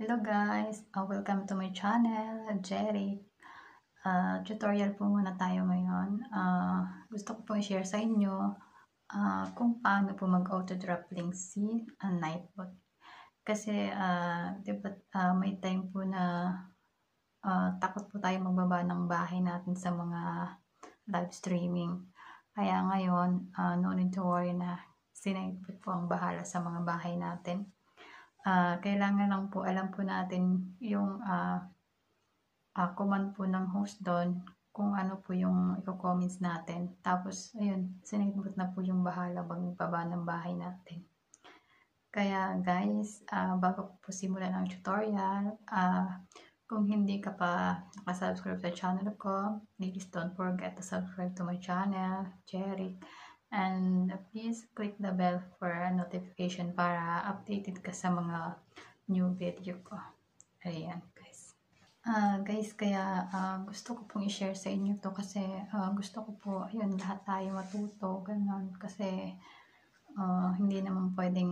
Hello guys! Welcome to my channel, Jeric. Tutorial po muna tayo ngayon. Gusto ko pong share sa inyo kung paano po mag-auto-drop link si Nightbot. Kasi may time po na takot po tayo magbaba ng bahay natin sa mga live streaming. Kaya ngayon, no need to worry na si Nightbot po ang bahala sa mga bahay natin. Kailangan lang po, alam po natin yung command po ng host doon kung ano po yung i-comments natin. Tapos, ayun, sinigbot na po yung bahala magbaba ng bahay natin. Kaya guys, bago po simulan ang tutorial, kung hindi ka pa nakasubscribe sa channel ko, please don't forget to subscribe to my channel, Jeric. And please click the bell for notification para updated ka sa mga new video ko. Ayan guys. Guys, kaya gusto ko pong i-share sa inyo to kasi gusto ko po, ayun, lahat tayo matuto, ganun. Kasi hindi naman pwedeng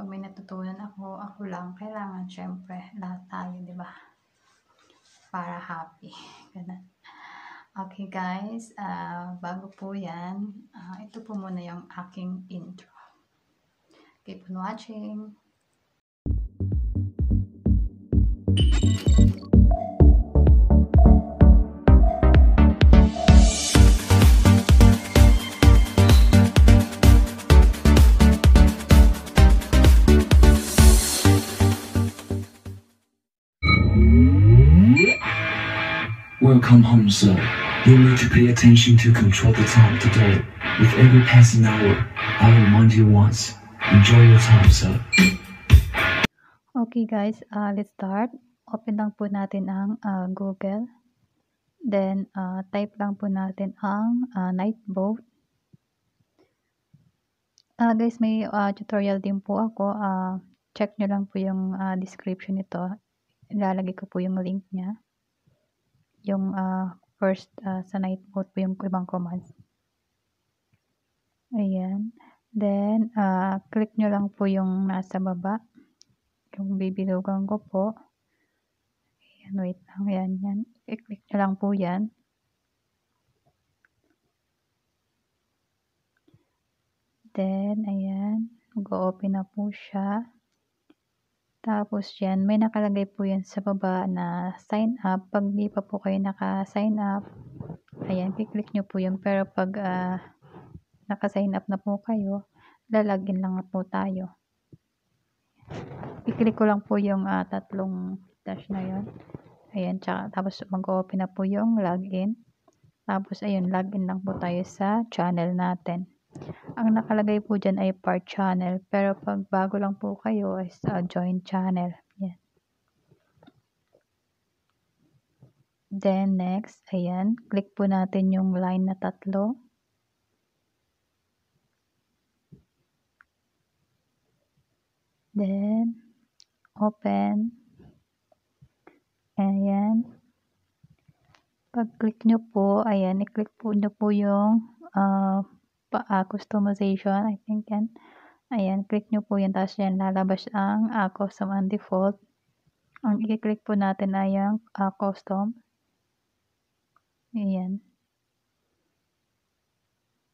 pag may natutunan ako lang. Kailangan syempre lahat tayo, diba? Para happy. Ganun. Okay guys, bago po yan, ito po muna yung aking intro. Keep on watching! Welcome home, sir. You need to pay attention to control the time today. With every passing hour, I remind you once. Enjoy your time, sir. Okay guys, let's start. Open lang po natin ang Google. Then, type lang po natin ang Nightbot. Guys, may tutorial din po ako. Check nyo lang po yung description nito. Ilalagay ko po yung link niya. Yung first, sa Nightbot po yung ibang commands. Ayan. Then, click nyo lang po yung nasa baba. Yung bibilugan ko po. Ayan, wait lang. Ayan, yan. I-click nyo lang po yan. Then, ayan. Mag-open na po siya. Tapos yan, may nakalagay po yan sa baba na sign up. Pag di pa po kayo naka-sign up, ayan, i-click nyo po yun. Pero pag naka-sign up na po kayo, lalagin lang po tayo. I-click ko lang po yung tatlong dash na yun. Ayan, tapos mag-open na po yung login. Tapos ayun, login lang po tayo sa channel natin. Ang nakalagay po dyan ay part channel, pero pag bago lang po kayo is join channel. Yan. Then next, ayan, click po natin yung line na tatlo. Then open. Ayan. Pag click nyo po, ayan, i-click po nyo po yung customization, I think yan. Ayan, click nyo po yan. Tapos yan, lalabas ang custom and default. Ang i-click po natin ay yung custom. Ayan.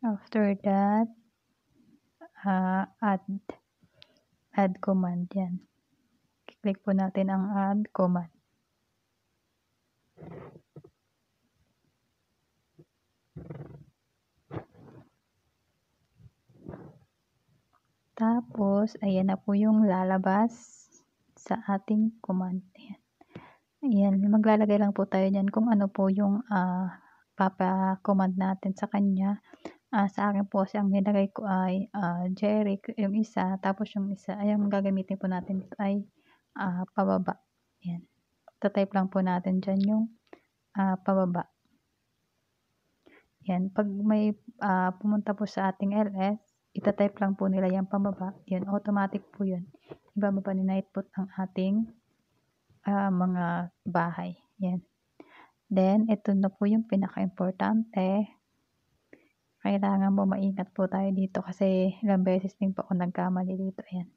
After that, add command yan. I-click po natin ang add command. Tapos, ayan na po yung lalabas sa ating command. Ayan. Ayan, maglalagay lang po tayo dyan kung ano po yung papa-command natin sa kanya. Sa akin po, kasi ang nilagay ko ay Jeric, yung isa. Tapos yung isa, ayan, gagamitin po natin ito ay pababa. Ayan. Tatype lang po natin dyan yung pababa. Ayan, pag may pumunta po sa ating LS, itatype lang po nila yung pababa. Yan, automatic po yun. Ibababa ni Nightbot ang ating mga bahay. Yan. Then, ito na po yung pinaka-importante. Kailangan mo maingat po tayo dito kasi ilang beses din po ako nagkamali dito. Yan.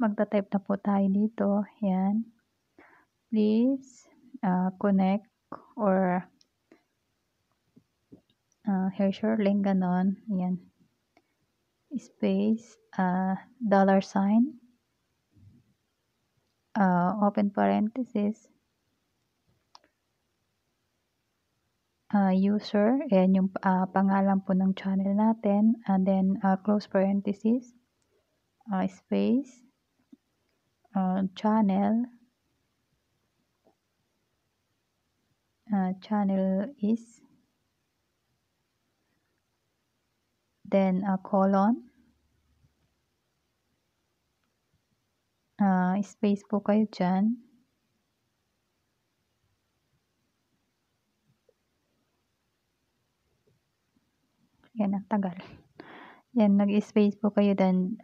Magta-type na po tayo dito. Yan. Please connect or here's your link, ganon. Yan. Space, $, open parenthesis, user, ayan yung pangalan po ng channel natin, and then close parenthesis, space, channel is, then colon, space po kayo dyan. Yan, ang tagal. Yan, nag-space po kayo dyan.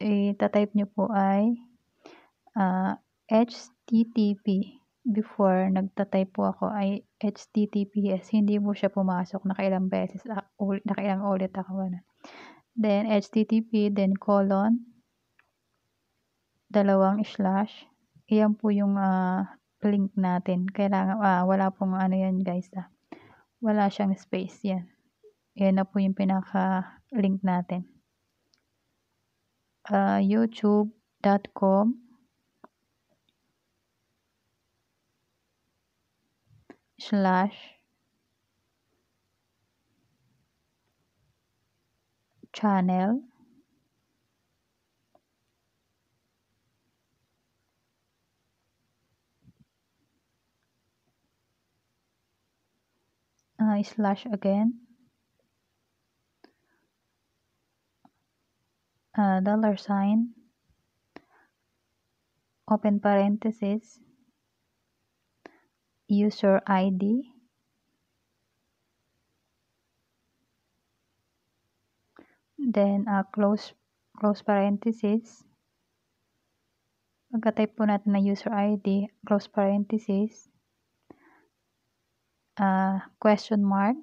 Itatype nyo po ay HTTP. Before, nagtatype po ako ay HTTPS. Hindi po siya pumasok. Nakailang beses. Nakailang ulit ako. Then, HTTP, then colon, // Iyan po yung link natin. Kailangan, wala pong ano yan guys. Wala siyang space. Yan. Yan na po yung pinaka-link natin. youtube.com/channel / again $, open parenthesis, user ID, then close parenthesis. Pagka-type po natin na user ID, close parenthesis, question mark,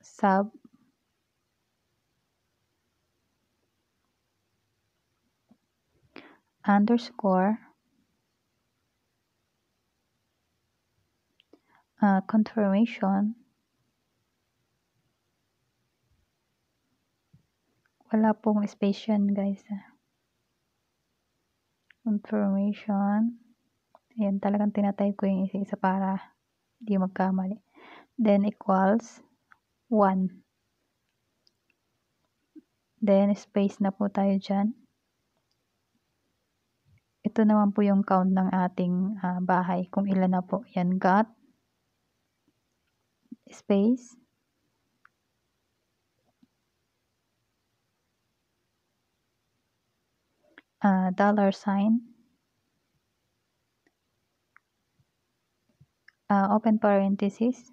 sub, _ confirmation. Wala pong space yan guys. Confirmation. Ayan, talagang tinatype ko yung isa-isa para hindi magkamali. Then equals 1. Then space na po tayo dyan. Ito naman po yung count ng ating bahay. Kung ilan na po. Yan, got. Space. $. Open parenthesis.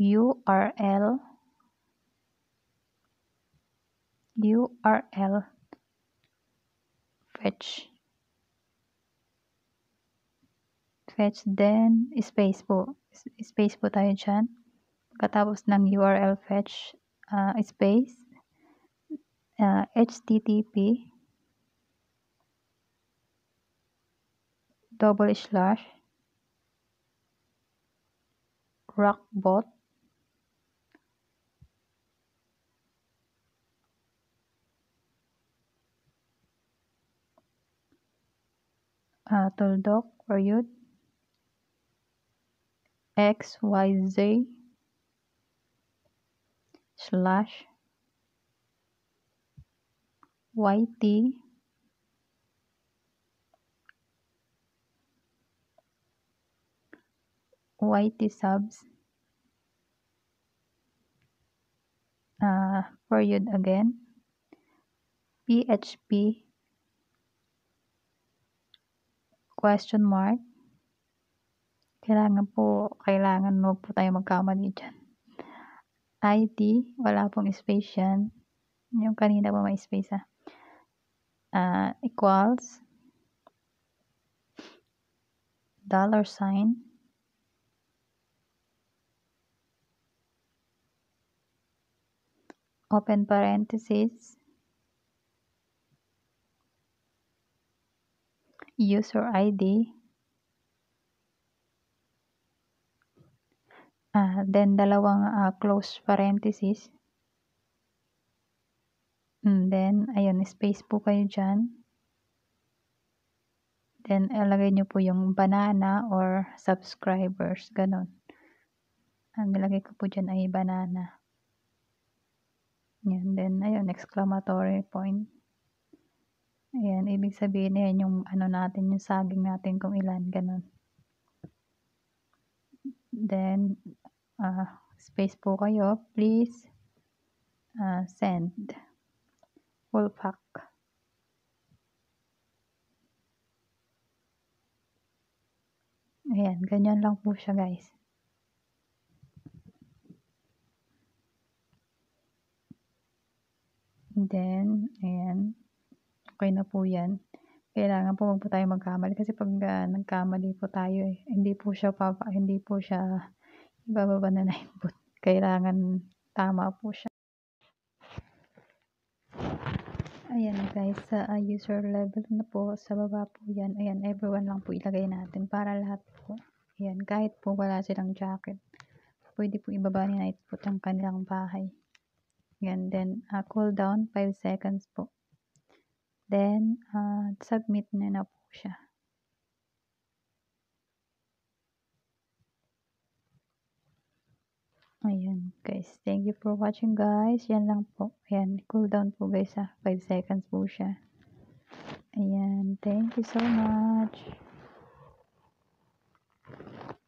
URL. fetch, then space po tayo dyan. Pagkatapos ng URL fetch, space, http:// rockbot, tuldok or yud, xyz / yt subs, period again, php ? Kailangan wag po tayo magkamali dyan. ID, wala pong space yan. Yung kanina po may space equals $, open parenthesis, user ID, then dalawang close parenthesis, and then ayun, space po kayo dyan, then ilagay nyo po yung banana or subscribers, ganun. Ang nilagay ko po dyan ay banana. Yan, then ayun, exclamatory point. Ayan, ibig sabihin yan yung ano natin, yung saging natin kung ilan, ganun. Then space po kayo, please send full pack. Ayan, ganyan lang po siya, guys. Then, ayan. Okay na po yan. Kailangan po wag po tayo magkamali. Kasi pag nagkamali po tayo, eh, hindi po siya ibababa na input. Kailangan tama po siya. Ayan guys, sa user level na po, sa baba po yan. Ayan, everyone lang po ilagay natin para lahat po. Ayan, kahit po wala silang jacket, pwede po ibaba ni Nightbot ang kanilang bahay. Ayan, then cool down 5 seconds po. Then submit na po siya. Ayan guys, thank you for watching guys. Yan lang po. Ayan, cool down po guys ha. 5 seconds po siya. Ayan, thank you so much.